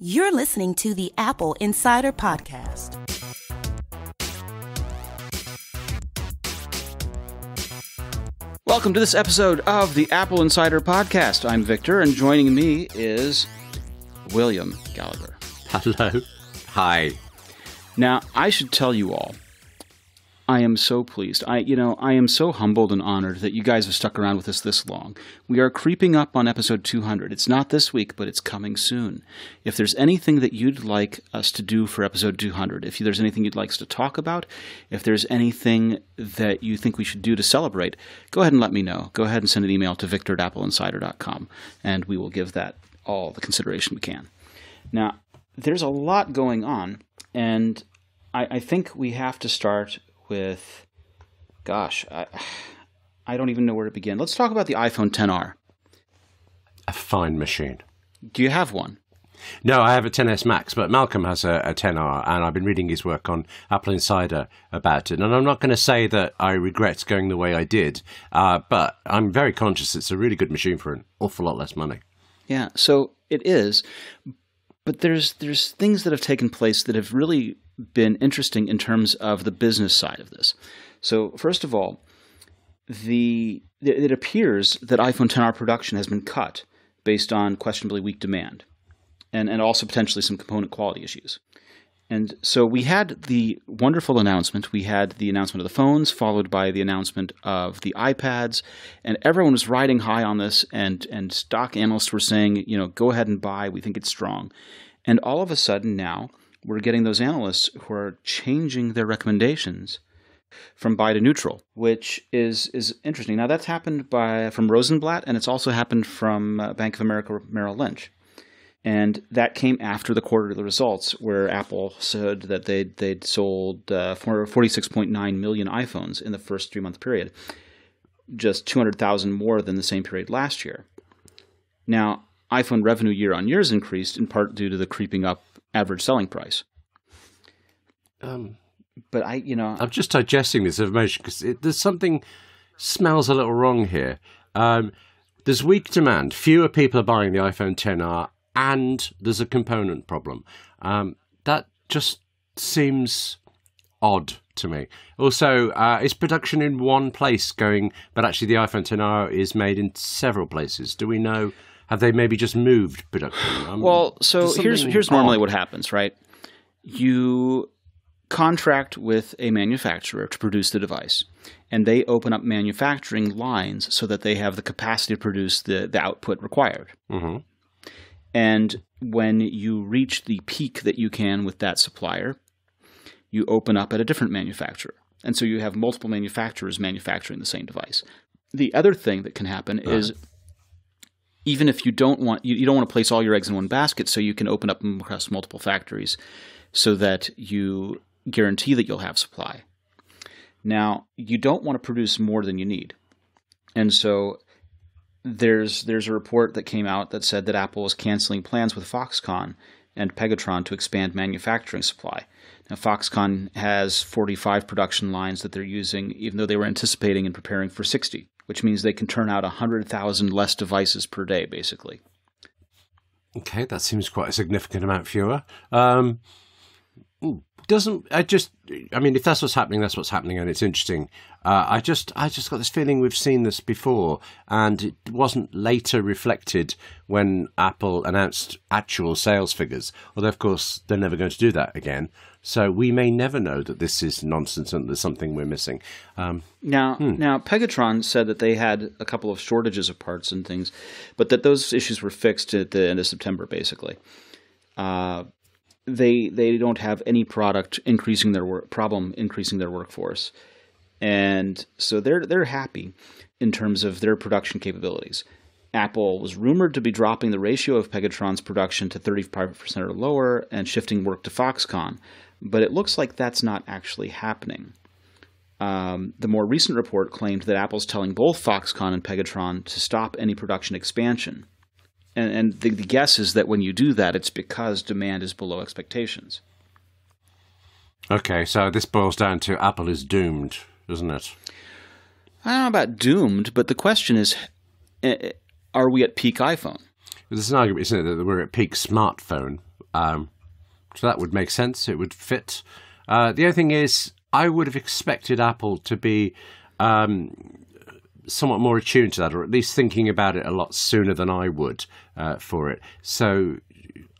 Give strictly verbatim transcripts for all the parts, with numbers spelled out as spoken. You're listening to the Apple Insider Podcast. Welcome to this episode of the Apple Insider Podcast. I'm Victor, and joining me is William Gallagher. Hello. Hi. Now, I should tell you all, I am so pleased. I, you know, I am so humbled and honored that you guys have stuck around with us this long. We are creeping up on episode two hundred. It's not this week, but it's coming soon. If there's anything that you'd like us to do for episode two hundred, if there's anything you'd like us to talk about, if there's anything that you think we should do to celebrate, go ahead and let me know. Go ahead and send an email to victor at apple insider dot com, and we will give that all the consideration we can. Now, there's a lot going on, and I, I think we have to start with, gosh, I, I don't even know where to begin. Let's talk about the iPhone X R. A fine machine. Do you have one? No, I have a X S Max, but Malcolm has a, a X R, and I've been reading his work on Apple Insider about it. And I'm not going to say that I regret going the way I did, uh, but I'm very conscious it's a really good machine for an awful lot less money. Yeah, so it is. But there's there's things that have taken place that have really been interesting in terms of the business side of this. So first of all, the it appears that iPhone X R production has been cut based on questionably weak demand and, and also potentially some component quality issues. And so we had the wonderful announcement. We had the announcement of the phones followed by the announcement of the iPads, and everyone was riding high on this, and, and stock analysts were saying, you know, go ahead and buy. We think it's strong. And all of a sudden now, we're getting those analysts who are changing their recommendations from buy to neutral, which is is interesting. Now, that's happened by from Rosenblatt, and it's also happened from uh, Bank of America Merrill Lynch. And that came after the quarterly results where Apple said that they'd, they'd sold uh, forty-six point nine million iPhones in the first three-month period, just two hundred thousand more than the same period last year. Now, iPhone revenue year-on-year has increased in part due to the creeping up average selling price. Um, but I, you know, I'm just digesting this information because there's something smells a little wrong here. Um, there's weak demand. Fewer people are buying the iPhone X R, and there's a component problem. Um, that just seems odd to me. Also, uh, it's production in one place going, but actually the iPhone X R is made in several places. Do we know? Have they maybe just moved production? Um, well, so here's here's normally what happens, right? You contract with a manufacturer to produce the device, and they open up manufacturing lines so that they have the capacity to produce the, the output required. Mm-hmm. And when you reach the peak that you can with that supplier, you open up at a different manufacturer. And so you have multiple manufacturers manufacturing the same device. The other thing that can happen uh. is... Even if you don't want you, you don't want to place all your eggs in one basket, so you can open up across multiple factories so that you guarantee that you'll have supply. Now, you don't want to produce more than you need. And so there's there's a report that came out that said that Apple is canceling plans with Foxconn and Pegatron to expand manufacturing supply. Now, Foxconn has forty-five production lines that they're using, even though they were anticipating and preparing for sixty. Which means they can turn out one hundred thousand less devices per day, basically. Okay, that seems quite a significant amount fewer. Um, doesn't I just? I mean, if that's what's happening, that's what's happening, and it's interesting. Uh, I just, I just got this feeling we've seen this before, and it wasn't later reflected when Apple announced actual sales figures. Although, of course, they're never going to do that again. So we may never know that this is nonsense and there's something we're missing. Um, now, hmm. now Pegatron said that they had a couple of shortages of parts and things, but that those issues were fixed at the end of September, basically. Uh, they they don't have any product increasing their work problem increasing their workforce, and so they're they're happy in terms of their production capabilities. Apple was rumored to be dropping the ratio of Pegatron's production to thirty-five percent or lower and shifting work to Foxconn. But it looks like that's not actually happening. Um, the more recent report claimed that Apple's telling both Foxconn and Pegatron to stop any production expansion. And, and the, the guess is that when you do that, it's because demand is below expectations. Okay, so this boils down to Apple is doomed, doesn't it? I don't know about doomed, but the question is, are we at peak iPhone? There's an argument, isn't it, that we're at peak smartphone. Um, so that would make sense. It would fit. Uh, the other thing is, I would have expected Apple to be um, somewhat more attuned to that, or at least thinking about it a lot sooner than I would uh, for it. So,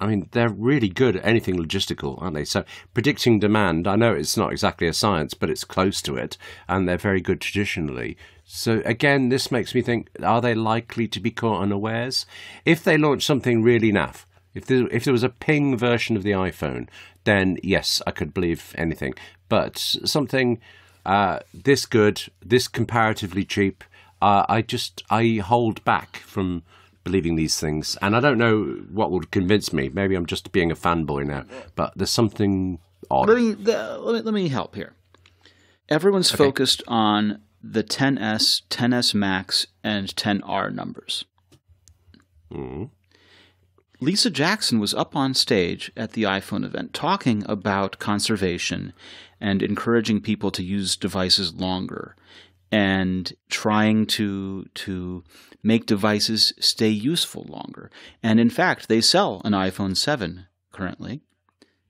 I mean, they're really good at anything logistical, aren't they? So predicting demand, I know it's not exactly a science, but it's close to it, and they're very good traditionally. So again, this makes me think, are they likely to be caught unawares? If they launch something really naff, if there, if there was a ping version of the iPhone, then yes, I could believe anything. But something uh, this good, this comparatively cheap, uh, I just, I hold back from believing these things. And I don't know what would convince me. Maybe I'm just being a fanboy now, but there's something odd. Let me, let me, let me help here. Everyone's okay. focused on the X S, X S Max, and X R numbers. Mm. Lisa Jackson was up on stage at the iPhone event talking about conservation and encouraging people to use devices longer and trying to to make devices stay useful longer. And in fact, they sell an iPhone seven currently,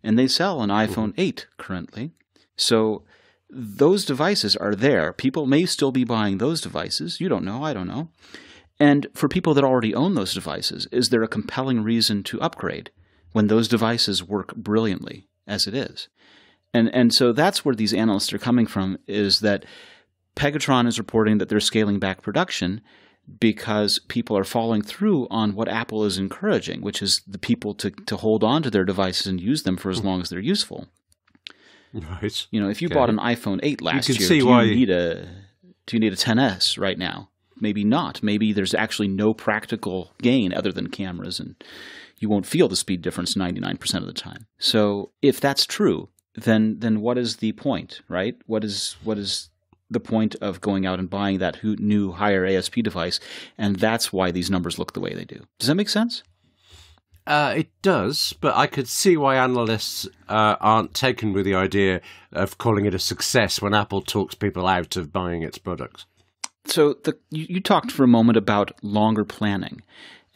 and they sell an iPhone eight currently. So those devices are there. People may still be buying those devices. You don't know. I don't know. And for people that already own those devices, is there a compelling reason to upgrade when those devices work brilliantly as it is? And and so that's where these analysts are coming from, is that Pegatron is reporting that they're scaling back production because people are following through on what Apple is encouraging, which is the people to, to hold on to their devices and use them for as long as they're useful. Right. You know, if you okay. bought an iPhone eight last year, see do, why... you need a, do you need a X S right now? Maybe not. Maybe there's actually no practical gain other than cameras, and you won't feel the speed difference ninety-nine percent of the time. So if that's true, then then what is the point, right? What is what is the point of going out and buying that new higher A S P device? And that's why these numbers look the way they do. Does that make sense? Uh, it does, but I could see why analysts uh, aren't taken with the idea of calling it a success when Apple talks people out of buying its products. So the, you, you talked for a moment about longer planning.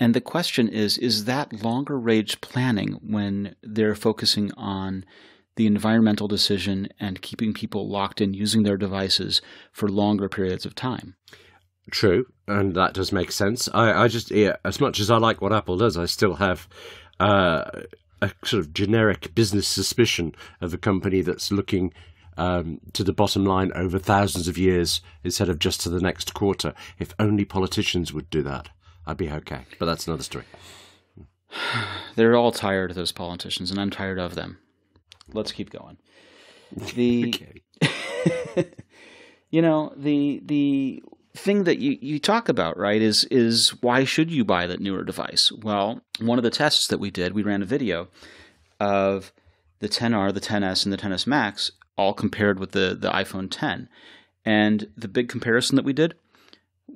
And the question is, is that longer range planning when they're focusing on the environmental decision and keeping people locked in using their devices for longer periods of time? True, and that does make sense. I, I just, yeah, as much as I like what Apple does, I still have uh, a sort of generic business suspicion of a company that's looking Um, to the bottom line over thousands of years instead of just to the next quarter. If only politicians would do that, I'd be okay. But that's another story. They're all tired of those politicians, and I'm tired of them. Let's keep going. The, okay. you know, the the thing that you, you talk about, right, is is why should you buy that newer device? Well, one of the tests that we did, we ran a video of the X R, the X S, and the X S Max, all compared with the, the iPhone ten. And the big comparison that we did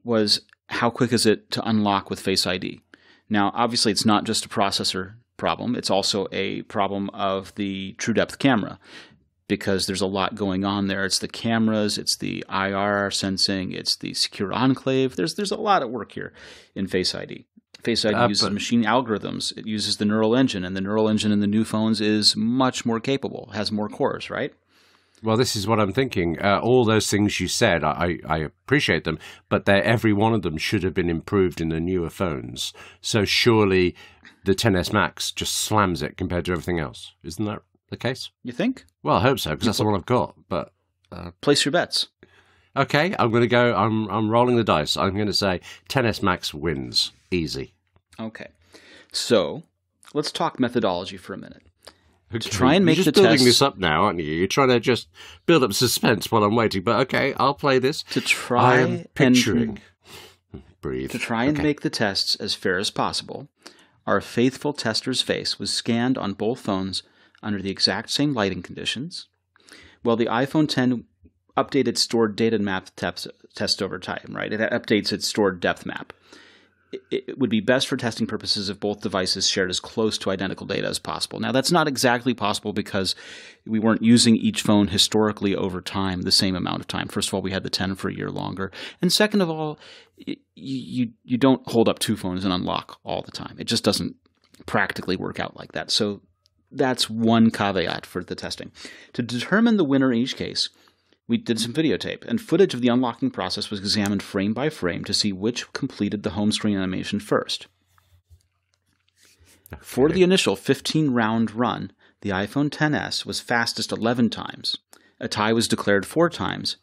was how quick is it to unlock with Face I D. Now, obviously, it's not just a processor problem. It's also a problem of the TrueDepth camera because there's a lot going on there. It's the cameras. It's the I R sensing. It's the secure enclave. There's, there's a lot at work here in Face I D. Face I D uh, uses machine algorithms. It uses the neural engine, and the neural engine in the new phones is much more capable, has more cores, right? Well, this is what I'm thinking. Uh, all those things you said, I, I appreciate them, but every one of them should have been improved in the newer phones. So surely the X S Max just slams it compared to everything else. Isn't that the case? You think? Well, I hope so, because that's all I've got. But uh, place your bets. Okay, I'm going to go. I'm, I'm rolling the dice. I'm going to say X S Max wins. Easy. Okay. So let's talk methodology for a minute. Okay. To try and make You're just the building test, this up now, aren't you? You're trying to just build up suspense while I'm waiting. But okay, I'll play this. To try I am picturing, and breathe. To try and okay. make the tests as fair as possible, our faithful tester's face was scanned on both phones under the exact same lighting conditions, while the iPhone ten updated stored data map te- test over time. Right, it updates its stored depth map. It would be best for testing purposes if both devices shared as close to identical data as possible. Now, that's not exactly possible because we weren't using each phone historically over time the same amount of time. First of all, we had the ten for a year longer. And second of all, you, you, you don't hold up two phones and unlock all the time. It just doesn't practically work out like that. So that's one caveat for the testing. To determine the winner in each case, we did some videotape, and footage of the unlocking process was examined frame by frame to see which completed the home screen animation first. Okay. For the initial fifteen round run, the iPhone X S was fastest eleven times, a tie was declared four times,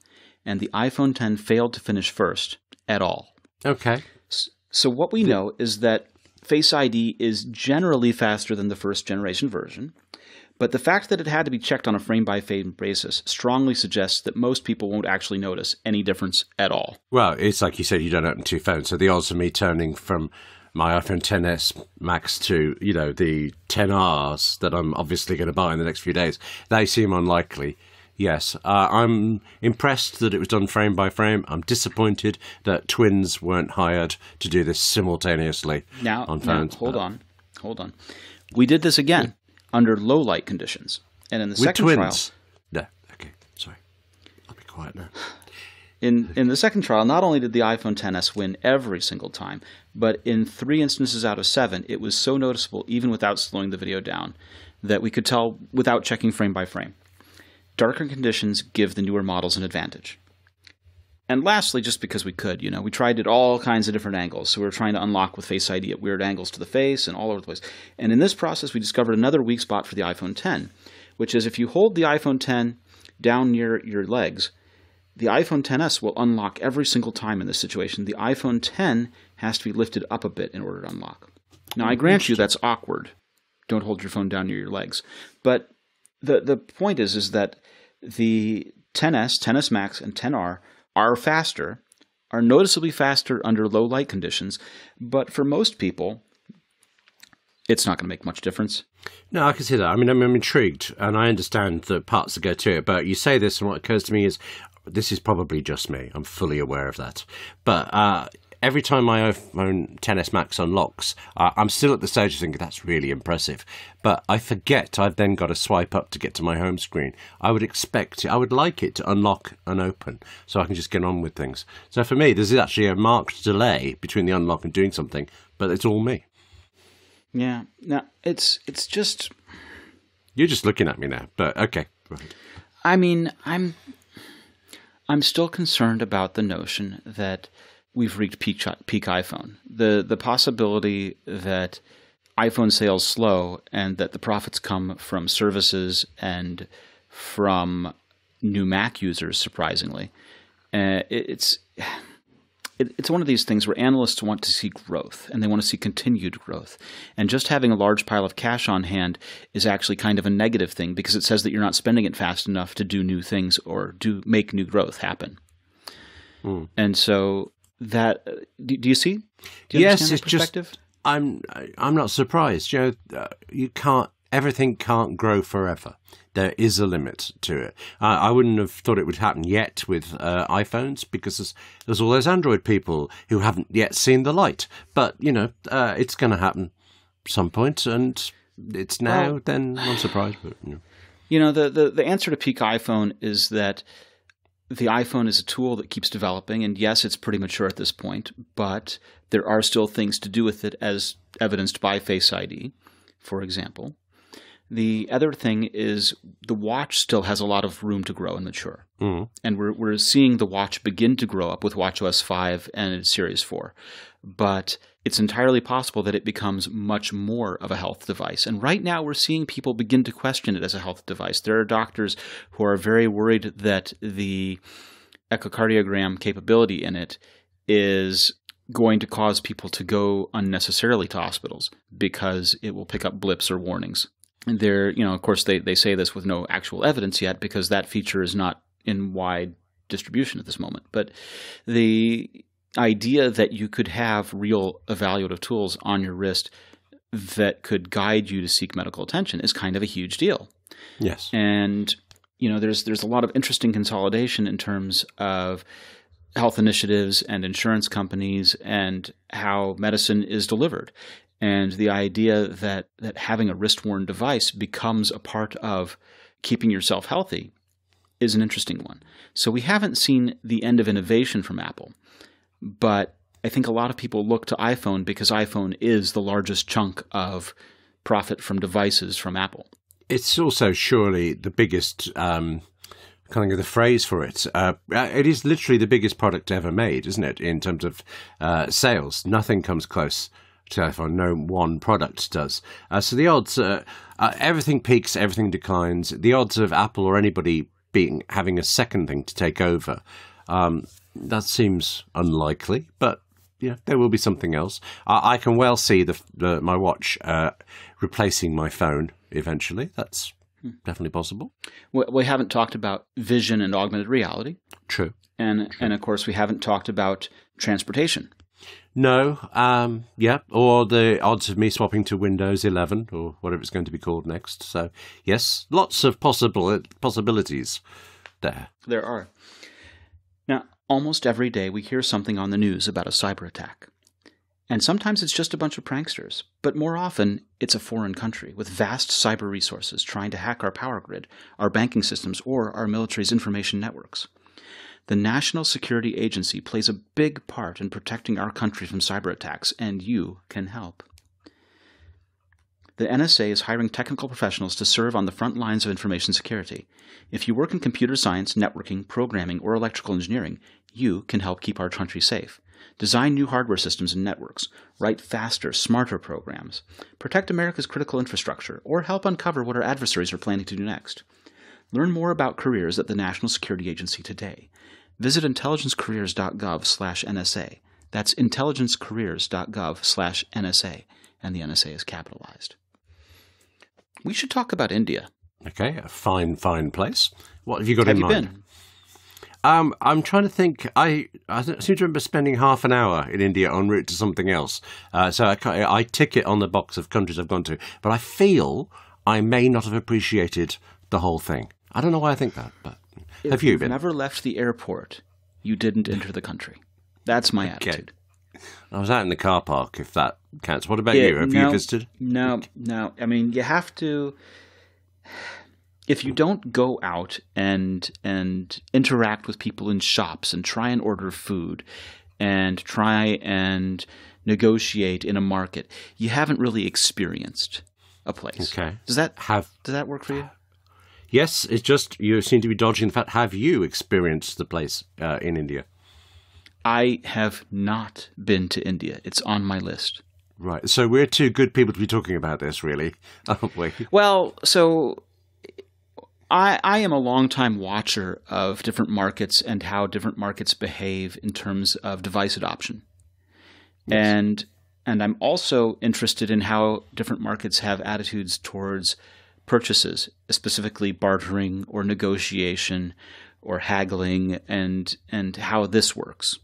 and the iPhone X failed to finish first at all. Okay. So what we know is that Face I D is generally faster than the first generation version, but the fact that it had to be checked on a frame-by-frame basis strongly suggests that most people won't actually notice any difference at all. Well, it's like you said, you don't own two phones, so the odds of me turning from my iPhone X S Max to, you know, the X Rs that I'm obviously going to buy in the next few days, they seem unlikely. Yes, uh, I'm impressed that it was done frame by frame. I'm disappointed that twins weren't hired to do this simultaneously now, on phones. Now, hold but, on, hold on. We did this again under low light conditions, and in the with second twins. trial. No, okay, sorry. I'll be quiet now. In in the second trial, not only did the iPhone X S win every single time, but in three instances out of seven, it was so noticeable, even without slowing the video down, that we could tell without checking frame by frame. Darker conditions give the newer models an advantage. And lastly, just because we could, you know, we tried it all kinds of different angles. So we were trying to unlock with Face I D at weird angles to the face and all over the place. And in this process, we discovered another weak spot for the iPhone X, which is if you hold the iPhone X down near your legs, the iPhone X S will unlock every single time in this situation. The iPhone X has to be lifted up a bit in order to unlock. Now, I grant you that's awkward. Don't hold your phone down near your legs. But the the point is, is that the X S, X S Max, and X R are faster, are noticeably faster under low light conditions, but for most people, it's not going to make much difference. No, I can see that. I mean, I'm, I'm intrigued, and I understand the parts that go to it, but you say this, and what occurs to me is, this is probably just me. I'm fully aware of that. But uh, every time my iPhone X S Max unlocks, uh, I'm still at the stage of thinking, that's really impressive. But I forget I've then got to swipe up to get to my home screen. I would expect it, I would like it to unlock and open so I can just get on with things. So for me, there's actually a marked delay between the unlock and doing something, but it's all me. Yeah. Now, it's, it's just... You're just looking at me now, but okay. Right. I mean, I'm... I'm still concerned about the notion that we've reached peak, peak iPhone. The, the possibility that iPhone sales slow and that the profits come from services and from new Mac users, surprisingly. Uh, it, it's, it, it's one of these things where analysts want to see growth and they want to see continued growth. And just having a large pile of cash on hand is actually kind of a negative thing because it says that you're not spending it fast enough to do new things or do make new growth happen. Mm. And so that do, do you see? Do you yes, it's just I'm I'm not surprised. You know, you can't everything can't grow forever. There is a limit to it. Uh, I wouldn't have thought it would happen yet with uh, iPhones because there's, there's all those Android people who haven't yet seen the light. But you know, uh, it's going to happen at some point, and it's now. Well, then I'm surprised. But, you know, you know the, the the answer to peak iPhone is that the iPhone is a tool that keeps developing, and yes, it's pretty mature at this point, but there are still things to do with it as evidenced by Face I D, for example. The other thing is the watch still has a lot of room to grow and mature, mm-hmm. and we're, we're seeing the watch begin to grow up with watch O S five and Series four, but it's entirely possible that it becomes much more of a health device. And right now we're seeing people begin to question it as a health device. There are doctors who are very worried that the echocardiogram capability in it is going to cause people to go unnecessarily to hospitals because it will pick up blips or warnings. And they're, you know, of course, they, they say this with no actual evidence yet because that feature is not in wide distribution at this moment. But the idea that you could have real evaluative tools on your wrist that could guide you to seek medical attention is kind of a huge deal. Yes. And, you know, there's there's a lot of interesting consolidation in terms of health initiatives and insurance companies and how medicine is delivered. And the idea that, that having a wrist-worn device becomes a part of keeping yourself healthy is an interesting one. So we haven't seen the end of innovation from Apple. But I think a lot of people look to iPhone because iPhone is the largest chunk of profit from devices from Apple. It's also surely the biggest, um, I can't think of the phrase for it. Uh, it is literally the biggest product ever made, isn't it, in terms of uh, sales. Nothing comes close to iPhone. No one product does. Uh, so the odds, uh, uh, everything peaks, everything declines. The odds of Apple or anybody being having a second thing to take over, um, that seems unlikely, but yeah, there will be something else. I, I can well see the, the my watch uh, replacing my phone eventually. That's definitely possible. We haven't talked about vision and augmented reality. True. And True. and of course we haven't talked about transportation. No. Um, yeah. Or the odds of me swapping to Windows eleven or whatever it's going to be called next. So yes, lots of possible possibilities there. There are. Now, almost every day we hear something on the news about a cyber attack. And sometimes it's just a bunch of pranksters, but more often it's a foreign country with vast cyber resources trying to hack our power grid, our banking systems, or our military's information networks. The National Security Agency plays a big part in protecting our country from cyber attacks, and you can help. The N S A is hiring technical professionals to serve on the front lines of information security. If you work in computer science, networking, programming, or electrical engineering, you can help keep our country safe. Design new hardware systems and networks, write faster, smarter programs, protect America's critical infrastructure, or help uncover what our adversaries are planning to do next. Learn more about careers at the National Security Agency today. Visit intelligence careers dot gov slash N S A. That's intelligence careers dot gov slash N S A, and the N S A is capitalized. We should talk about India. Okay, a fine, fine place. What have you got have in you mind? Been? Um, I'm trying to think. I, I seem to remember spending half an hour in India en route to something else. Uh, so I, I tick it on the box of countries I've gone to. But I feel I may not have appreciated the whole thing. I don't know why I think that. But if have you been? Never left the airport. You didn't enter the country. That's my okay. attitude. I was out in the car park, if that counts. What about yeah, you? Have no, you visited? No, no. I mean, you have to. If you don't go out and and interact with people in shops and try and order food and try and negotiate in a market, you haven't really experienced a place. Okay. Does that have does that work for you? Yes, it's just you seem to be dodging the fact. Have you experienced the place uh, in India? I have not been to India. It's on my list. Right. So we're two good people to be talking about this, really, aren't we? Well, so I, I am a longtime watcher of different markets and how different markets behave in terms of device adoption. Yes. And and I'm also interested in how different markets have attitudes towards purchases, specifically bartering or negotiation or haggling, and and how this works.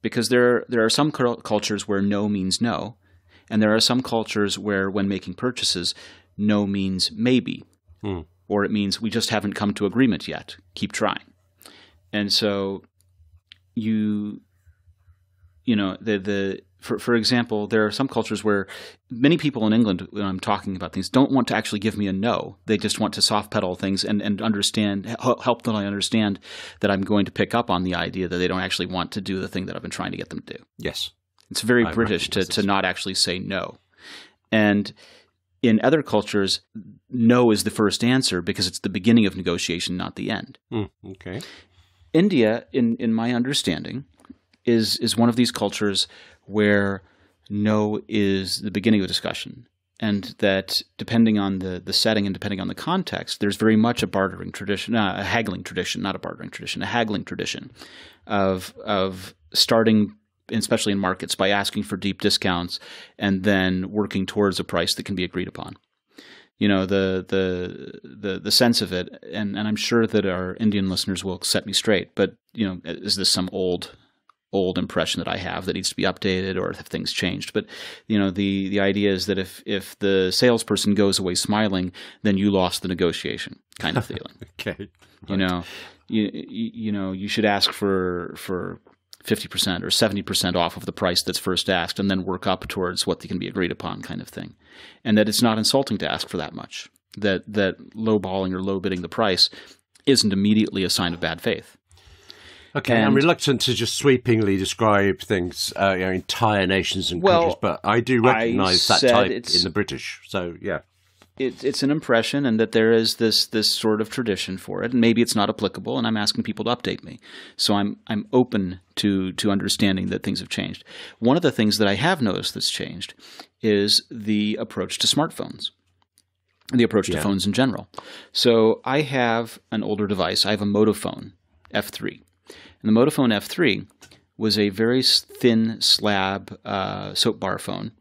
Because there there are some cultures where no means no, and there are some cultures where when making purchases, no means maybe. Hmm. Or it means we just haven't come to agreement yet. Keep trying. And so you, you know, the, the for, for example, there are some cultures where many people in England, when I'm talking about things, don't want to actually give me a no. They just want to soft pedal things and, and understand, help them understand that I'm going to pick up on the idea that they don't actually want to do the thing that I've been trying to get them to do. Yes. It's very I British to, to not actually say no. And in other cultures, no is the first answer because it's the beginning of negotiation, not the end. Mm, okay. India, in, in my understanding, is, is one of these cultures where no is the beginning of discussion, and that depending on the, the setting and depending on the context, there's very much a bartering tradition, uh, a haggling tradition, not a bartering tradition, a haggling tradition of, of starting – especially in markets, by asking for deep discounts and then working towards a price that can be agreed upon. You know, the the the, the sense of it, and, and I'm sure that our Indian listeners will set me straight, but, you know, is this some old old impression that I have that needs to be updated, or have things changed? But, you know, the, the idea is that if, if the salesperson goes away smiling, then you lost the negotiation kind of feeling. Okay. Right. You know, you, you know, you should ask for for – fifty percent or seventy percent off of the price that's first asked, and then work up towards what can be agreed upon kind of thing. And that it's not insulting to ask for that much, that that low balling or low bidding the price isn't immediately a sign of bad faith. Okay, and I'm reluctant to just sweepingly describe things, uh, you know, entire nations and well, countries, but I do recognise I that type in the British. So, yeah. It, it's an impression, and that there is this this sort of tradition for it, and maybe it's not applicable, and I'm asking people to update me. So I'm I'm open to to understanding that things have changed. One of the things that I have noticed that's changed is the approach to smartphones, and the approach yeah. to phones in general. So I have an older device. I have a Motofone F three, and the Motofone F three was a very thin slab uh, soap bar phone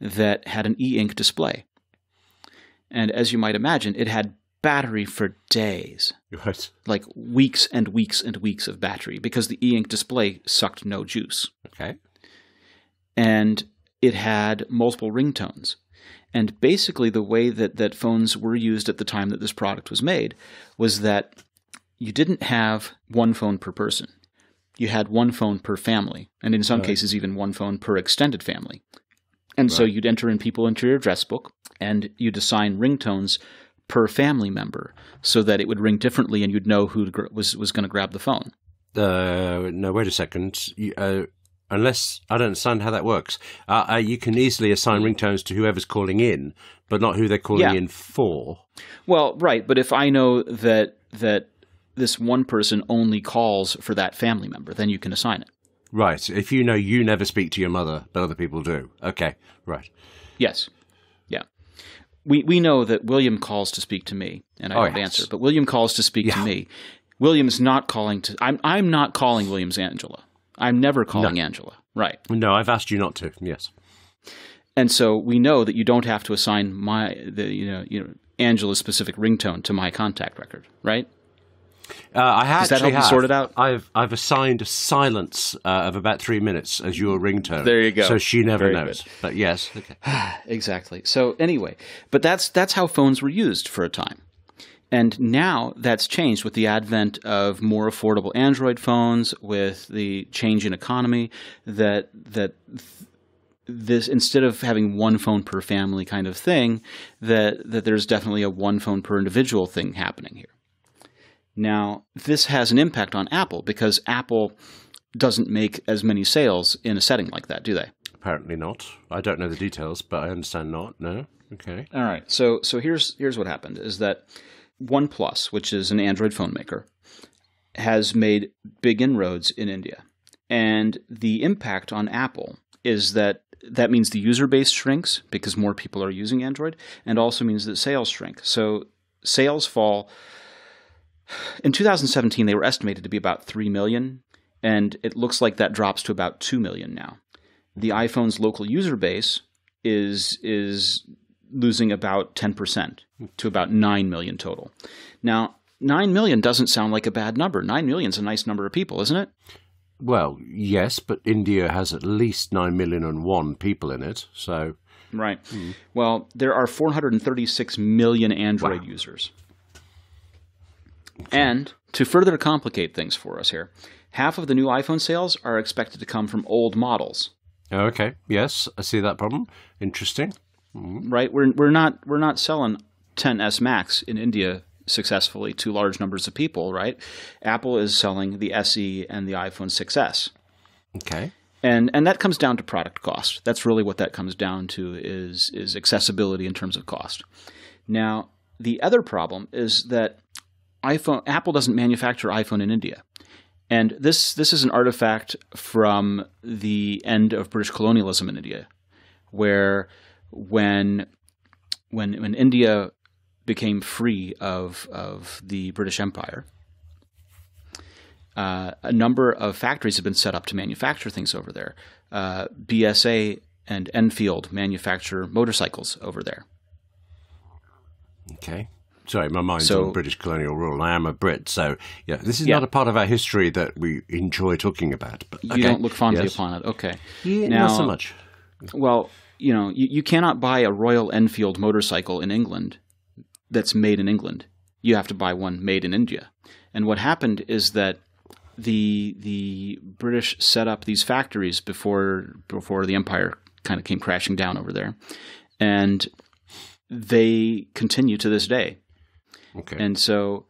that had an e-ink display. And as you might imagine, it had battery for days, right. like weeks and weeks and weeks of battery, because the e-ink display sucked no juice. Okay. And it had multiple ringtones. And basically the way that, that phones were used at the time that this product was made was that you didn't have one phone per person. You had one phone per family, and in some right. cases even one phone per extended family. And right. so you'd enter in people into your address book, and you'd assign ringtones per family member so that it would ring differently and you'd know who was, was going to grab the phone. Uh, no, wait a second. You, uh, unless – I don't understand how that works. Uh, uh, you can easily assign ringtones to whoever's calling in, but not who they're calling yeah. in for. Well, right. But if I know that, that this one person only calls for that family member, then you can assign it. Right. If you know you never speak to your mother, but other people do. Okay. Right. Yes. Yeah. We we know that William calls to speak to me, and I oh, don't yes. answer. But William calls to speak yeah. to me. William's not calling to. I'm I'm not calling William's Angela. I'm never calling no. Angela. Right. No, I've asked you not to. Yes. And so we know that you don't have to assign my the you know you know Angela's specific ringtone to my contact record. Right. Uh, I have, Does that help have. You sort it out? I've I've assigned a silence uh, of about three minutes as your ringtone. There you go. So she never Very knows. Good. But yes, okay. exactly. So anyway, but that's that's how phones were used for a time, and now that's changed with the advent of more affordable Android phones, with the change in economy. That that this instead of having one phone per family kind of thing, that that there's definitely a one phone per individual thing happening here. Now, this has an impact on Apple, because Apple doesn't make as many sales in a setting like that, do they? Apparently not. I don't know the details, but I understand not, no. Okay. All right. So so here's here's what happened, is that OnePlus, which is an Android phone maker, has made big inroads in India. And the impact on Apple is that that means the user base shrinks because more people are using Android, and also means that sales shrink. So sales fall. In two thousand seventeen, they were estimated to be about three million, and it looks like that drops to about two million now. The iPhone's local user base is is losing about ten percent to about nine million total. Now, nine million doesn't sound like a bad number. nine million is a nice number of people, isn't it? Well, yes, but India has at least nine million and one people in it, so... Right. Mm. Well, there are four hundred thirty-six million Android wow. users. And to further complicate things for us here, half of the new iPhone sales are expected to come from old models. Okay. Yes, I see that problem. Interesting. Mm-hmm. Right. We're we're not we're not selling X S Max in India successfully to large numbers of people. Right. Apple is selling the S E and the iPhone six S. Okay. And and that comes down to product cost. That's really what that comes down to is is accessibility in terms of cost. Now the other problem is that. iPhone, Apple doesn't manufacture iPhone in India. And this this is an artifact from the end of British colonialism in India, where when when when India became free of of the British Empire, uh, a number of factories have been set up to manufacture things over there. Uh, B S A and Enfield manufacture motorcycles over there. Okay. Sorry, my mind's so, on British colonial rule. I am a Brit, so yeah, this is yeah. not a part of our history that we enjoy talking about. But, okay. You don't look fondly yes. upon it. Okay. Yeah, now, not so much. Well, you know, you, you cannot buy a Royal Enfield motorcycle in England that's made in England. You have to buy one made in India. And what happened is that the the British set up these factories before before the empire kind of came crashing down over there, and they continue to this day. Okay. And so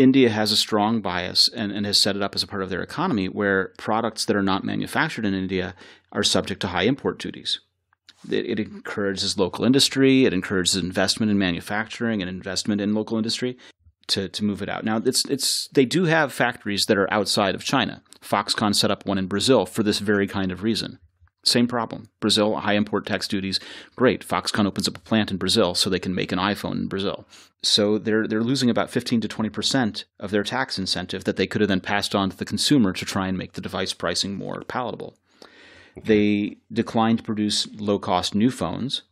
India has a strong bias and, and has set it up as a part of their economy where products that are not manufactured in India are subject to high import duties. It, it encourages local industry. It encourages investment in manufacturing and investment in local industry to, to move it out. Now, it's, it's, they do have factories that are outside of China. Foxconn set up one in Brazil for this very kind of reason. Same problem. Brazil, high import tax duties. Great. Foxconn opens up a plant in Brazil so they can make an iPhone in Brazil. So they're they're losing about fifteen to twenty percent of their tax incentive that they could have then passed on to the consumer to try and make the device pricing more palatable. They declined to produce low-cost new phones.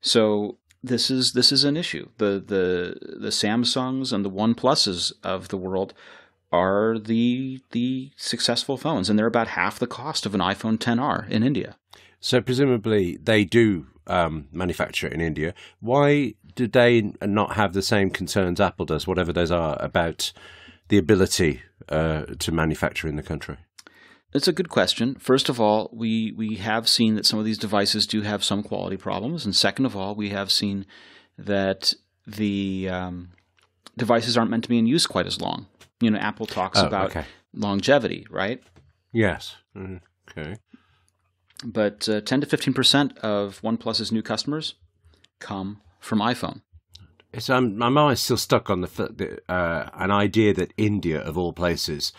So this is this is an issue. The the the Samsungs and the OnePluses of the world are the the successful phones, and they're about half the cost of an iPhone X R in India. So presumably they do um, manufacture it in India. Why do they not have the same concerns Apple does, whatever those are, about the ability uh, to manufacture in the country? It's a good question. First of all, we, we have seen that some of these devices do have some quality problems. And second of all, we have seen that the um, devices aren't meant to be in use quite as long. You know, Apple talks oh, about okay. longevity, right? Yes. Okay. But uh, ten to fifteen percent of OnePlus's new customers come from iPhone. So I'm, I'm always still stuck on the uh, an idea that India, of all places,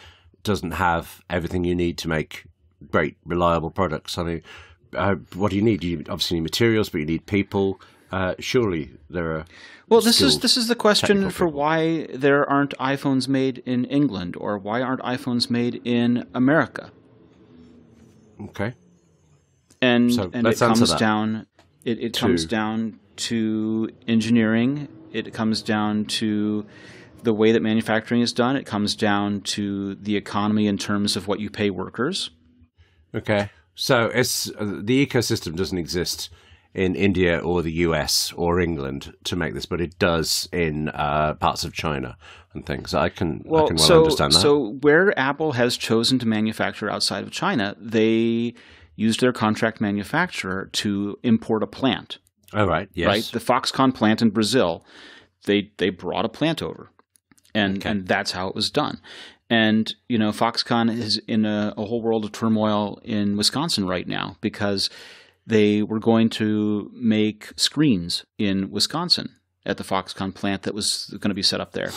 doesn't have everything you need to make great, reliable products. I mean, uh, what do you need? You obviously need materials, but you need people. Uh, surely there are. Well, this is this is the question for why there aren't iPhones made in England, or why aren't iPhones made in America? Okay. And so and it comes down. It, it comes down to engineering. It comes down to the way that manufacturing is done. It comes down to the economy in terms of what you pay workers. Okay, so it's uh, the ecosystem doesn't exist in India or the U S or England to make this, but it does in uh, parts of China and things. I can well, I can well so, understand that. So where Apple has chosen to manufacture outside of China, they used their contract manufacturer to import a plant. Oh, right, yes. Right? The Foxconn plant in Brazil, they, they brought a plant over, and, okay. and that's how it was done. And, you know, Foxconn is in a, a whole world of turmoil in Wisconsin right now because – they were going to make screens in Wisconsin at the Foxconn plant that was going to be set up there.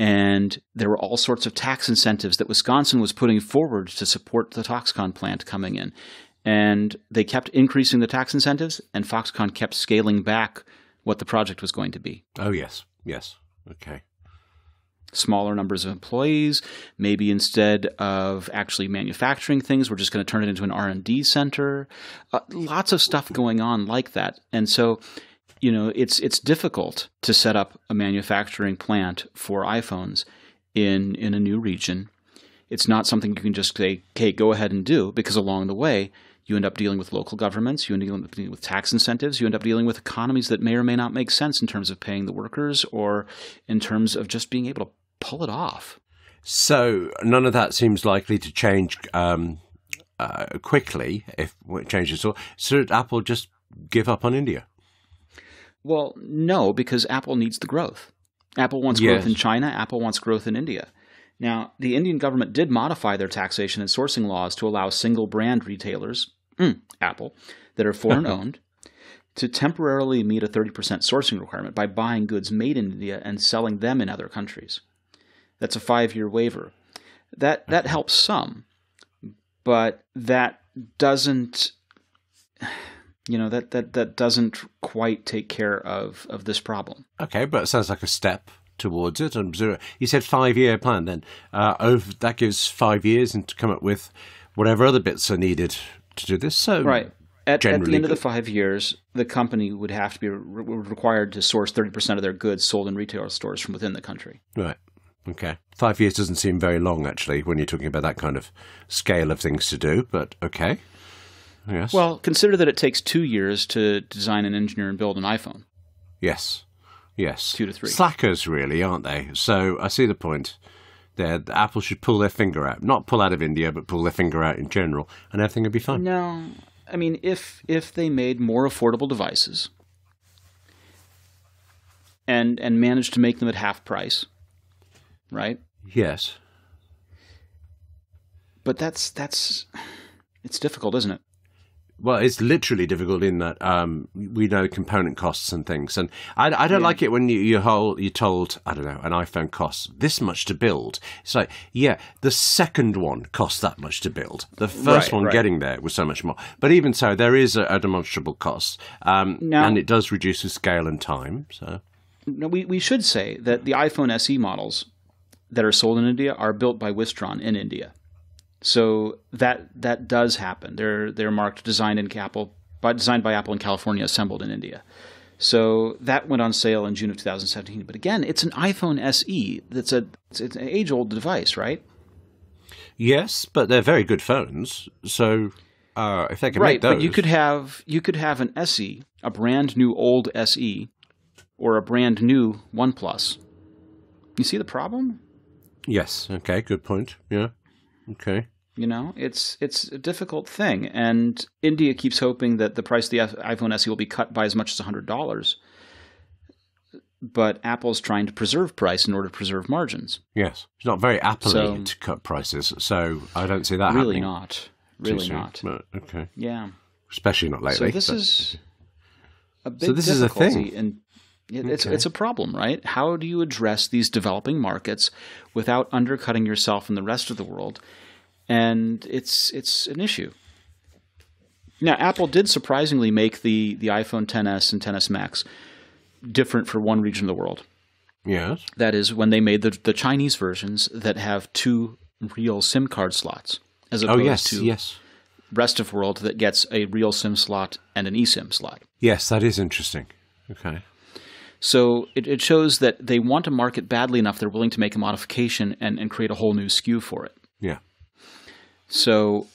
And there were all sorts of tax incentives that Wisconsin was putting forward to support the Foxconn plant coming in. And they kept increasing the tax incentives, and Foxconn kept scaling back what the project was going to be. Oh, yes. Yes. Okay. Smaller numbers of employees, maybe instead of actually manufacturing things, we're just going to turn it into an R and D center. Uh, lots of stuff going on like that. And so, you know, it's it's difficult to set up a manufacturing plant for iPhones in, in a new region. It's not something you can just say, okay, go ahead and do, because along the way, you end up dealing with local governments, you end up dealing with tax incentives, you end up dealing with economies that may or may not make sense in terms of paying the workers or in terms of just being able to pull it off. So none of that seems likely to change um, uh, quickly if it changes. So should Apple just give up on India? Well, no, because Apple needs the growth. Apple wants yes. growth in China. Apple wants growth in India. Now, the Indian government did modify their taxation and sourcing laws to allow single brand retailers, mm, Apple, that are foreign owned, to temporarily meet a thirty percent sourcing requirement by buying goods made in India and selling them in other countries. That's a five-year waiver. That that helps some, but that doesn't, you know, that that that doesn't quite take care of of this problem. Okay, but it sounds like a step towards it. And you said five-year plan. Then uh, over that gives five years and to come up with whatever other bits are needed to do this. So right. At, at the end of the five years, the company would have to be re required to source thirty percent of their goods sold in retail stores from within the country. Right. Okay. Five years doesn't seem very long, actually, when you're talking about that kind of scale of things to do, but okay. Yes. Well, consider that it takes two years to design and engineer and build an iPhone. Yes. Yes. Two to three. Slackers, really, aren't they? So I see the point there. Apple should pull their finger out. Not pull out of India, but pull their finger out in general, and everything would be fine. No. I mean, if if they made more affordable devices and and managed to make them at half price, right? Yes. But that's that's it's difficult, isn't it? Well, it's literally difficult in that um, we know component costs and things, and I, I don't yeah. like it when you you whole you're told, I don't know, an iPhone costs this much to build. It's like, yeah, the second one costs that much to build. The first right, one right. getting there was so much more. But even so, there is a, a demonstrable cost, um, now, and it does reduce the scale and time. So, no, we we should say that the iPhone S E models that are sold in India are built by Wistron in India. So that that does happen. They're they're marked designed in Apple, by, designed by Apple in California, assembled in India. So that went on sale in June of two thousand seventeen. But again, it's an iPhone S E. That's a it's, it's an age-old device, right? Yes, but they're very good phones. So uh, if they can right, make those, but you could have you could have an S E, a brand new old S E, or a brand new OnePlus. You see the problem? Yes. Okay. Good point. Yeah. Okay. You know, it's it's a difficult thing, and India keeps hoping that the price of the iPhone S E will be cut by as much as one hundred dollars. But Apple's trying to preserve price in order to preserve margins. Yes. It's not very Apple-y so, to cut prices, so I don't see that really happening. Really not. Really not. But, okay. Yeah. Especially not lately. So this but, is a big so this difficulty. Is a thing. And it's, okay. it's a problem, right? How do you address these developing markets without undercutting yourself and the rest of the world? And it's it's an issue. Now, Apple did surprisingly make the, the iPhone X S and X S Max different for one region of the world. Yes. That is when they made the, the Chinese versions that have two real SIM card slots as opposed oh, yes, to yes. rest of world that gets a real SIM slot and an eSIM slot. Yes, that is interesting. Okay. So it, it shows that they want to market badly enough they're willing to make a modification and, and create a whole new S K U for it. Yeah. So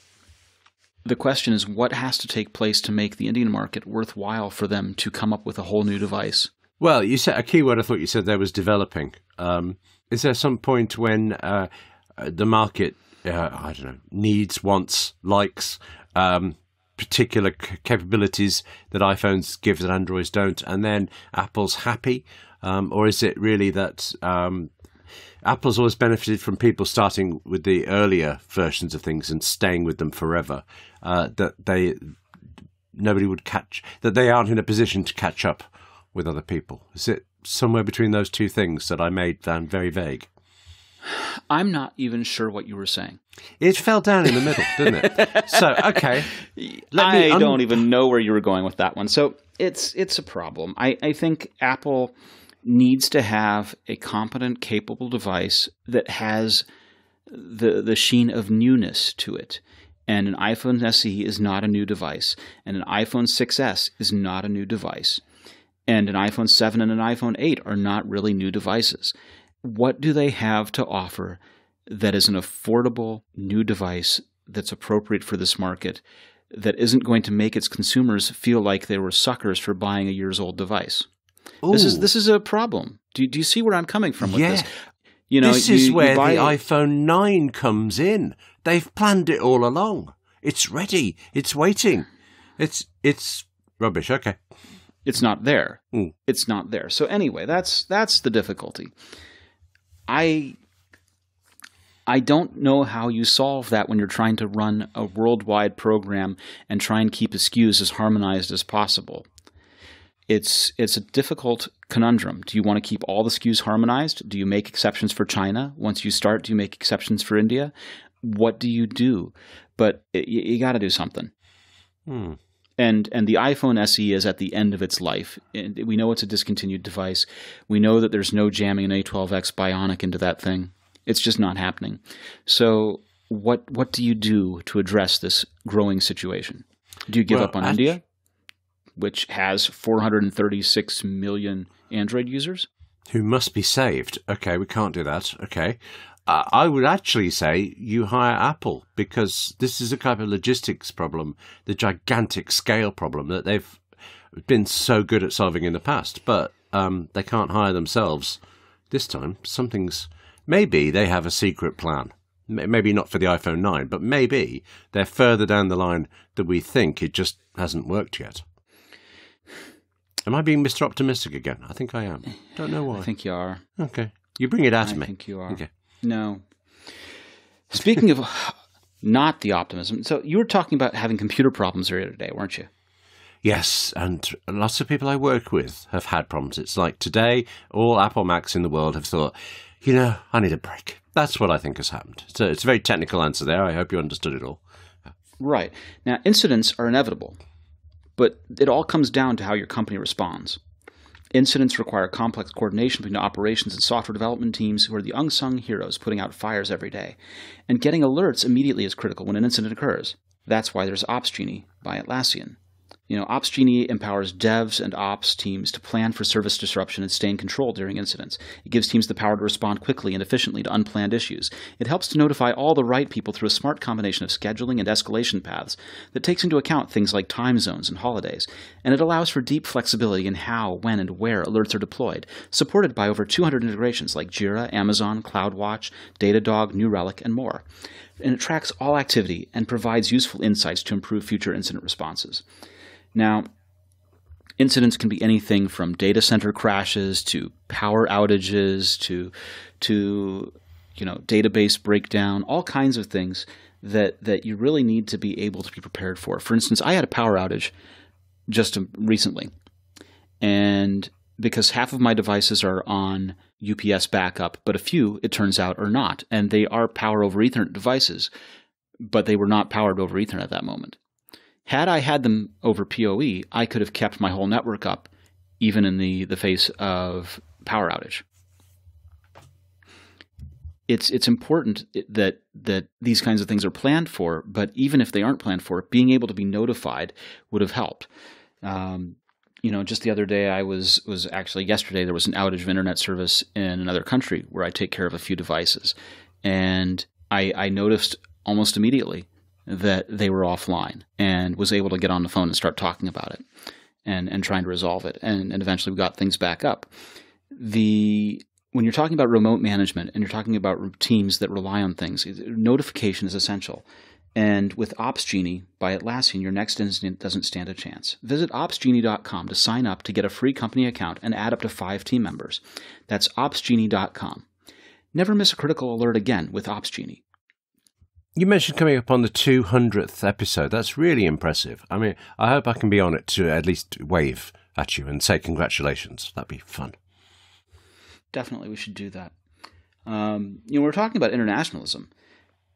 the question is, what has to take place to make the Indian market worthwhile for them to come up with a whole new device? Well, you said a key word I thought you said there was developing. Um, is there some point when uh, the market, uh, I don't know, needs, wants, likes, um particular capabilities that iPhones give that Androids don't, and then Apple's happy? Um, or is it really that um, Apple's always benefited from people starting with the earlier versions of things and staying with them forever, uh, that they nobody would catch, that they aren't in a position to catch up with other people? Is it somewhere between those two things that I made that very vague? I'm not even sure what you were saying. It fell down in the middle, didn't it? So, okay. Let I me don't even know where you were going with that one. So it's it's a problem. I, I think Apple needs to have a competent, capable device that has the, the sheen of newness to it. And an iPhone S E is not a new device. And an iPhone six S is not a new device. And an iPhone seven and an iPhone eight are not really new devices. What do they have to offer that is an affordable new device that's appropriate for this market that isn't going to make its consumers feel like they were suckers for buying a year's old device? Ooh. This is this is a problem. Do, do you see where I'm coming from with yeah. this? You know, this is you, where you buy the it. iPhone nine comes in. They've planned it all along. It's ready. It's waiting. It's it's rubbish. Okay. It's not there. Mm. It's not there. So anyway, that's that's the difficulty. I I don't know how you solve that when you're trying to run a worldwide program and try and keep S K Us as harmonized as possible. It's it's a difficult conundrum. Do you want to keep all the S K Us harmonized? Do you make exceptions for China? Once you start, do you make exceptions for India? What do you do? But it, you, you got to do something. Hmm. And and the iPhone S E is at the end of its life. And we know it's a discontinued device. We know that there's no jamming an A twelve X Bionic into that thing. It's just not happening. So what what do you do to address this growing situation? Do you give well, up on I, India, which has four hundred thirty-six million Android users? Who must be saved. Okay, we can't do that. Okay. Uh, I would actually say you hire Apple, because this is a kind of logistics problem, the gigantic scale problem that they've been so good at solving in the past, but um, they can't hire themselves this time. Something's maybe they have a secret plan. Maybe not for the iPhone nine, but maybe they're further down the line than we think. It just hasn't worked yet. Am I being Mister Optimistic again? I think I am. Don't know why. I think you are. Okay. You bring it out to me. I think you are. Okay. No. Speaking of not the optimism, so you were talking about having computer problems earlier today, weren't you? Yes, and lots of people I work with have had problems. It's like today, all Apple Macs in the world have thought, you know, I need a break. That's what I think has happened. So it's a very technical answer there. I hope you understood it all. Right. Now, incidents are inevitable, but it all comes down to how your company responds. Incidents require complex coordination between operations and software development teams who are the unsung heroes putting out fires every day. And getting alerts immediately is critical when an incident occurs. That's why there's OpsGenie by Atlassian. You know, OpsGenie empowers devs and ops teams to plan for service disruption and stay in control during incidents. It gives teams the power to respond quickly and efficiently to unplanned issues. It helps to notify all the right people through a smart combination of scheduling and escalation paths that takes into account things like time zones and holidays. And it allows for deep flexibility in how, when, and where alerts are deployed, supported by over two hundred integrations like Jira, Amazon, CloudWatch, Datadog, New Relic, and more. And it tracks all activity and provides useful insights to improve future incident responses. Now, incidents can be anything from data center crashes to power outages to, to you know, database breakdown, all kinds of things that, that you really need to be able to be prepared for. For instance, I had a power outage just recently, and because half of my devices are on U P S backup, but a few, it turns out, are not, and they are power over Ethernet devices, but they were not powered over Ethernet at that moment. Had I had them over P O E, I could have kept my whole network up, even in the, the face of power outage. It's, it's important that, that these kinds of things are planned for, but even if they aren't planned for, being able to be notified would have helped. Um, you know, just the other day, I was, was actually yesterday, there was an outage of internet service in another country where I take care of a few devices. And I, I noticed almost immediately that they were offline, and was able to get on the phone and start talking about it and, and trying to resolve it. And, and eventually we got things back up. The, when you're talking about remote management and you're talking about teams that rely on things, notification is essential. And with OpsGenie by Atlassian, your next incident doesn't stand a chance. Visit ops genie dot com to sign up to get a free company account and add up to five team members. That's ops genie dot com. Never miss a critical alert again with OpsGenie. You mentioned coming up on the two hundredth episode. That's really impressive. I mean, I hope I can be on it to at least wave at you and say congratulations. That'd be fun. Definitely, we should do that. Um, you know, we're talking about internationalism.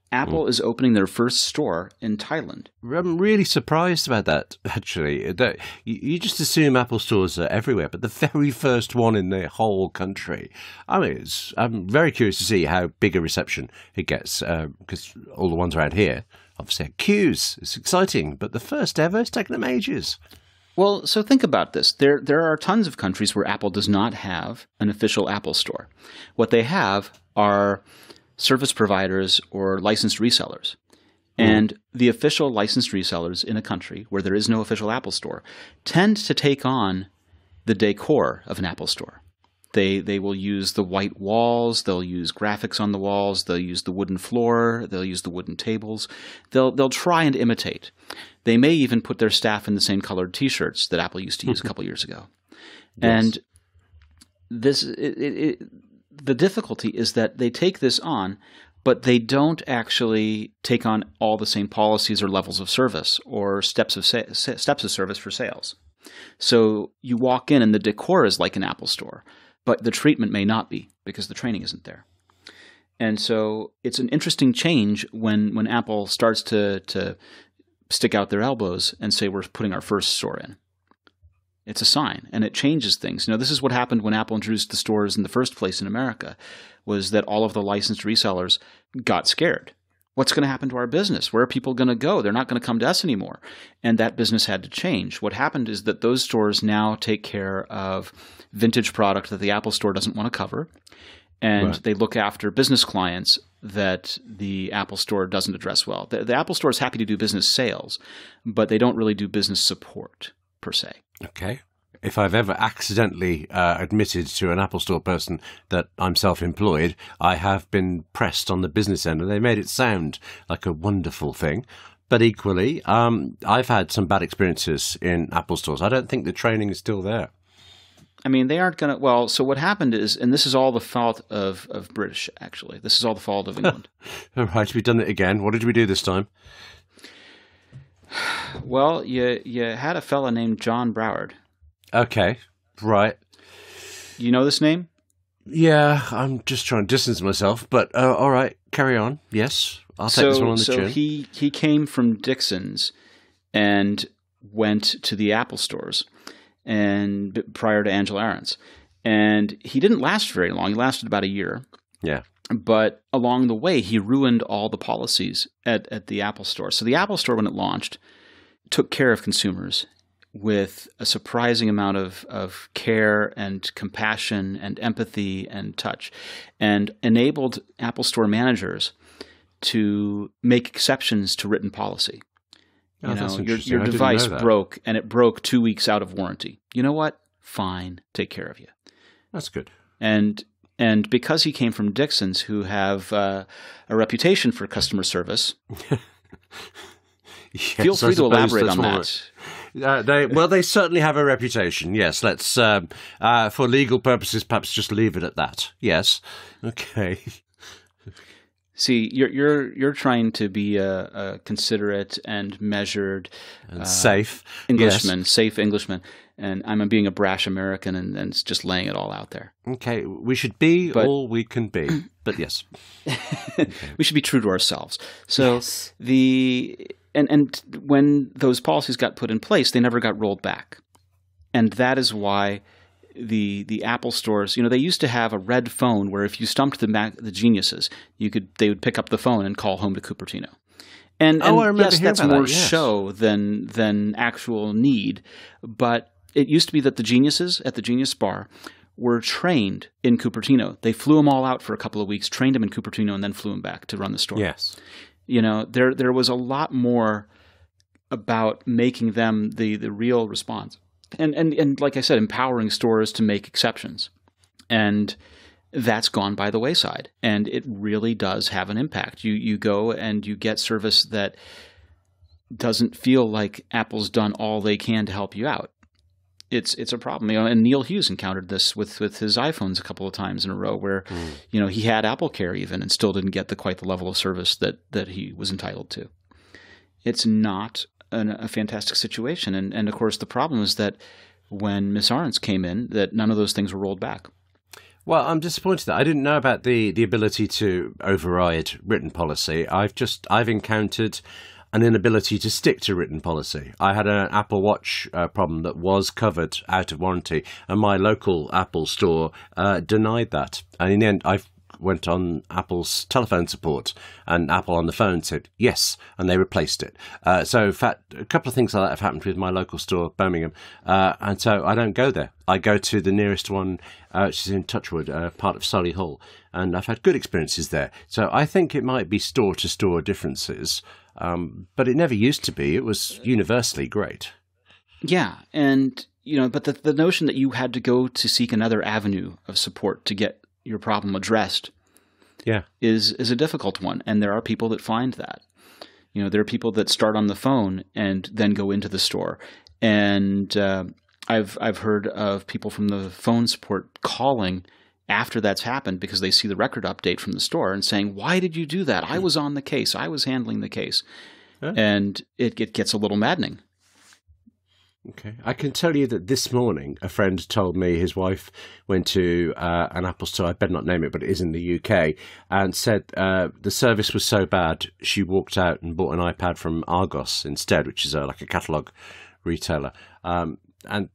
Apple mm. is opening their first store in Thailand. I'm really surprised about that, actually. That you just assume Apple stores are everywhere, but the very first one in the whole country. I mean, it's, I'm very curious to see how big a reception it gets, because uh, all the ones around here obviously have queues. It's exciting, but the first ever has taken them ages. Well, so think about this. There, there are tons of countries where Apple does not have an official Apple store. What they have are service providers or licensed resellers. And mm. the official licensed resellers in a country where there is no official Apple store tend to take on the decor of an Apple store. They, they will use the white walls. They'll use graphics on the walls. They'll use the wooden floor. They'll use the wooden tables. They'll, they'll try and imitate. They may even put their staff in the same colored T-shirts that Apple used to use a couple years ago. Yes. And this it, – it, the difficulty is that they take this on, but they don't actually take on all the same policies or levels of service or steps of sa steps of service for sales. So you walk in and the decor is like an Apple store, but the treatment may not be because the training isn't there. And so it's an interesting change when, when Apple starts to, to stick out their elbows and say, we're putting our first store in. It's a sign, and it changes things. You know, this is what happened when Apple introduced the stores in the first place in America, was that all of the licensed resellers got scared. What's going to happen to our business? Where are people going to go? They're not going to come to us anymore. And that business had to change. What happened is that those stores now take care of vintage product that the Apple store doesn't want to cover, and right. they look after business clients that the Apple store doesn't address well. The, the Apple store is happy to do business sales, but they don't really do business support per se. Okay. If I've ever accidentally uh, admitted to an Apple Store person that I'm self-employed, I have been pressed on the business end, and they made it sound like a wonderful thing. But equally, um, I've had some bad experiences in Apple Stores. I don't think the training is still there. I mean, they aren't going to – well, so what happened is – and this is all the fault of, of British, actually. This is all the fault of England. All right, we've done it again. What did we do this time? Well, you you had a fella named John Broward. Okay, right. You know this name? Yeah, I'm just trying to distance myself, but uh, all right, carry on. Yes, I'll take so, this one on the so chin. So he, he came from Dixon's and went to the Apple stores. And prior to Angela Ahrendts, and he didn't last very long. He lasted about a year. Yeah. But along the way, he ruined all the policies at, at the Apple Store. So the Apple Store, when it launched, took care of consumers with a surprising amount of, of care and compassion and empathy and touch, and enabled Apple Store managers to make exceptions to written policy. You oh, know, your, your device know broke, and it broke two weeks out of warranty. You know what? Fine. Take care of you. That's good. And and because he came from Dixon's, who have uh, a reputation for customer service, yes, feel free to elaborate on that. Uh, they, well, they certainly have a reputation. Yes, let's, um, uh, for legal purposes, perhaps just leave it at that. Yes. Okay. See, you're you're you're trying to be a, a considerate and measured, and uh, safe Englishman, yes. safe Englishman, and I'm being a brash American and, and just laying it all out there. Okay, we should be but, all we can be, but yes, okay. We should be true to ourselves. So yes. the and and when those policies got put in place, they never got rolled back, and that is why. The, the Apple stores, you know, they used to have a red phone where if you stumped the mag the geniuses, you could they would pick up the phone and call home to Cupertino. And, oh, and I remember yes, that's more that, yes. show than than actual need. But it used to be that the geniuses at the Genius Bar were trained in Cupertino. They flew them all out for a couple of weeks, trained them in Cupertino, and then flew them back to run the store. Yes, you know, there there was a lot more about making them the the real response. And, and and like I said, empowering stores to make exceptions. And that's gone by the wayside. And it really does have an impact. You, you go and you get service that doesn't feel like Apple's done all they can to help you out. It's it's a problem. You know, and Neil Hughes encountered this with, with his iPhones a couple of times in a row where mm. you know, he had AppleCare even and still didn't get the quite the level of service that, that he was entitled to. It's not a fantastic situation. And, and of course, the problem is that when Miss Ahrendts came in, that none of those things were rolled back. Well, I'm disappointed that I didn't know about the, the ability to override written policy. I've just, I've encountered an inability to stick to written policy. I had an Apple Watch uh, problem that was covered out of warranty, and my local Apple store uh, denied that. And in the end, I've went on Apple's telephone support, and Apple on the phone said yes, and they replaced it. Uh, so in fact, a couple of things like that have happened with my local store, Birmingham, uh, and so I don't go there. I go to the nearest one, uh, which is in Touchwood, uh, part of Sully Hall, and I've had good experiences there. So I think it might be store-to-store differences, um, but it never used to be. It was universally great. Yeah, and you know, but the, the notion that you had to go to seek another avenue of support to get your problem addressed, yeah, is is a difficult one, and there are people that find that. You know, there are people that start on the phone and then go into the store, and uh, I've I've heard of people from the phone support calling after that's happened because they see the record update from the store and saying, "Why did you do that? I was on the case. I was handling the case," huh? And it it gets a little maddening. Okay. I can tell you that this morning a friend told me his wife went to uh, an Apple store, I better not name it, but it is in the U K, and said uh, the service was so bad she walked out and bought an iPad from Argos instead, which is uh, like a catalogue retailer. Um, and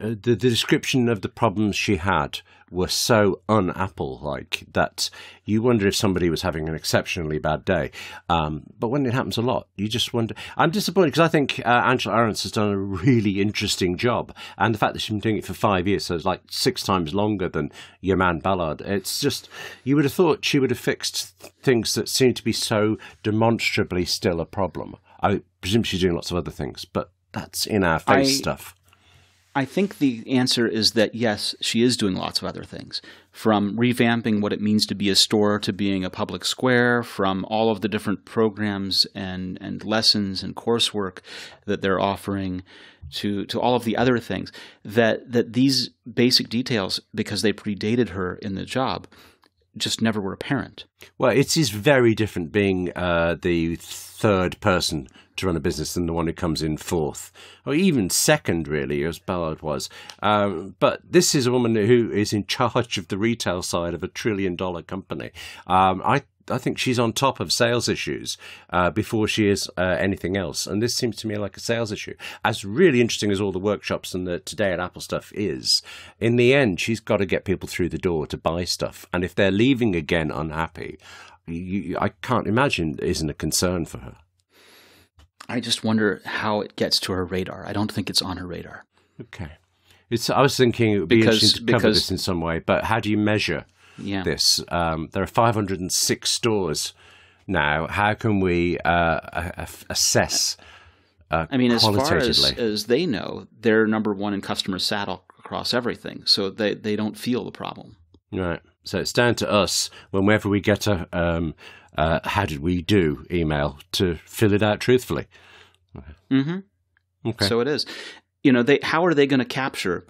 uh, the, the description of the problems she had were so un-Apple-like that you wonder if somebody was having an exceptionally bad day. Um, but when it happens a lot, you just wonder. I'm disappointed because I think uh, Angela Ahrendts has done a really interesting job. And the fact that she's been doing it for five years, so it's like six times longer than your man Ballard. It's just, you would have thought she would have fixed things that seem to be so demonstrably still a problem. I presume she's doing lots of other things, but that's in our face I, stuff. I think the answer is that, yes, she is doing lots of other things, from revamping what it means to be a store to being a public square, from all of the different programs and, and lessons and coursework that they're offering to, to all of the other things, that, that these basic details, because they predated her in the job, just never were apparent. Well, it is very different being uh, the third person to run a business than the one who comes in fourth, or even second, really, as Ballard was. Um, but this is a woman who is in charge of the retail side of a trillion-dollar company. Um, I I think she's on top of sales issues uh, before she is uh, anything else. And this seems to me like a sales issue. As really interesting as all the workshops and the Today at Apple stuff is, in the end, she's got to get people through the door to buy stuff. And if they're leaving again unhappy, you, I can't imagine it isn't a concern for her. I just wonder how it gets to her radar. I don't think it's on her radar. Okay. It's, I was thinking it would be because, interesting to cover because, this in some way, but how do you measure Yeah. this? Um, there are five hundred six stores now. How can we uh, assess uh, I mean, as far as, as they know, they're number one in customer sat across everything, so they, they don't feel the problem. Right. So it's down to us, whenever we get a um, uh, how did we do email, to fill it out truthfully. Mm-hmm. Okay. So it is. You know, they, how are they going to capture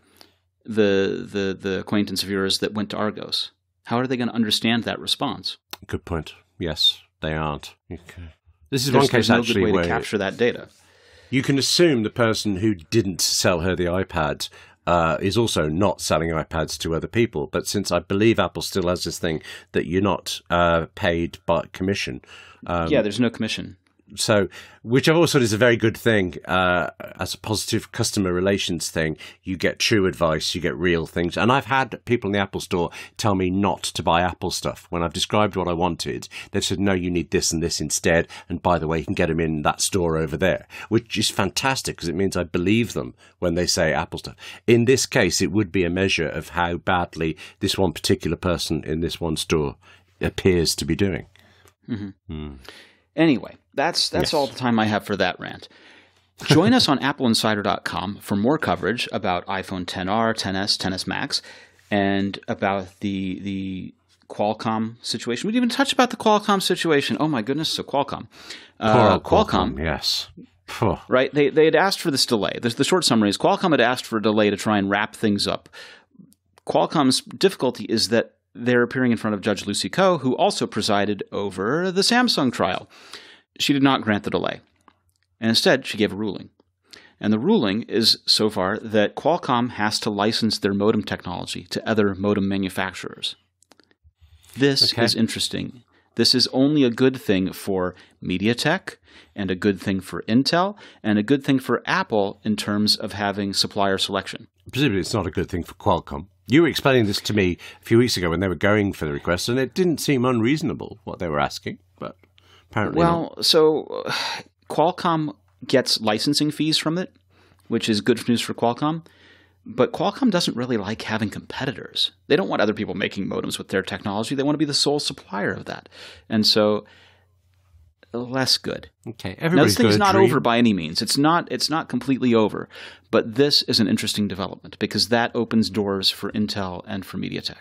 the, the, the acquaintance of yours that went to Argos? How are they going to understand that response? Good point. Yes, they aren't. Okay. This is there's, one case no actually good way where to capture that data. You can assume the person who didn't sell her the iPad uh, is also not selling iPads to other people. But since I believe Apple still has this thing that you're not uh, paid by commission. Um, yeah, there's no commission. So, which I've also is a very good thing uh, as a positive customer relations thing. You get true advice, you get real things. And I've had people in the Apple store tell me not to buy Apple stuff. When I've described what I wanted, they said, no, you need this and this instead. And by the way, you can get them in that store over there, which is fantastic because it means I believe them when they say Apple stuff. In this case, it would be a measure of how badly this one particular person in this one store appears to be doing. Mm-hmm. Mm. Anyway, that's that's yes. all the time I have for that rant. Join us on Apple Insider dot com for more coverage about iPhone X R, X S, X S Max, and about the the Qualcomm situation. We didn't even touch about the Qualcomm situation. Oh my goodness! So Qualcomm, uh, Qualcomm, Qualcomm, yes, Poor. right? They they had asked for this delay. The, the short summary is Qualcomm had asked for a delay to try and wrap things up. Qualcomm's difficulty is that they're appearing in front of Judge Lucy Koh, who also presided over the Samsung trial. She did not grant the delay. And instead, she gave a ruling. And the ruling is, so far, that Qualcomm has to license their modem technology to other modem manufacturers. This okay. is interesting. This is only a good thing for MediaTek and a good thing for Intel and a good thing for Apple in terms of having supplier selection. Presumably, it's not a good thing for Qualcomm. You were explaining this to me a few weeks ago when they were going for the request, and it didn't seem unreasonable what they were asking, but apparently Well, not. so uh, Qualcomm gets licensing fees from it, which is good news for Qualcomm, but Qualcomm doesn't really like having competitors. They don't want other people making modems with their technology. They want to be the sole supplier of that, and so less good. Okay, everybody's got a dream. Now, this thing's not over by any means. It's not, it's not completely over, but this is an interesting development because that opens doors for Intel and for MediaTek.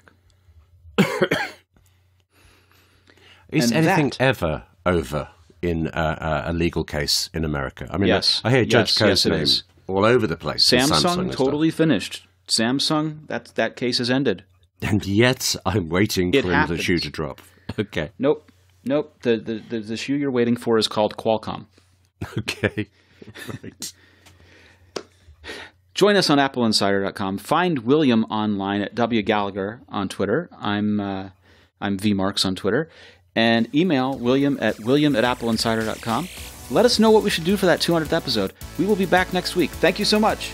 Is and anything that, ever over in a, a legal case in America? I mean, yes, I hear Judge yes, Koh's yes, name is. all over the place. Samsung, Samsung totally finished. Samsung, that, that case has ended. And yet I'm waiting it for happens. the shoe to drop. Okay. Nope. Nope, the, the, the, the shoe you're waiting for is called Qualcomm. Okay, right. Join us on Apple Insider dot com. Find William online at W Gallagher on Twitter. I'm uh, I'm V Marks on Twitter, and email William at William at Apple Insider dot com. Let us know what we should do for that two hundredth episode. We will be back next week. Thank you so much.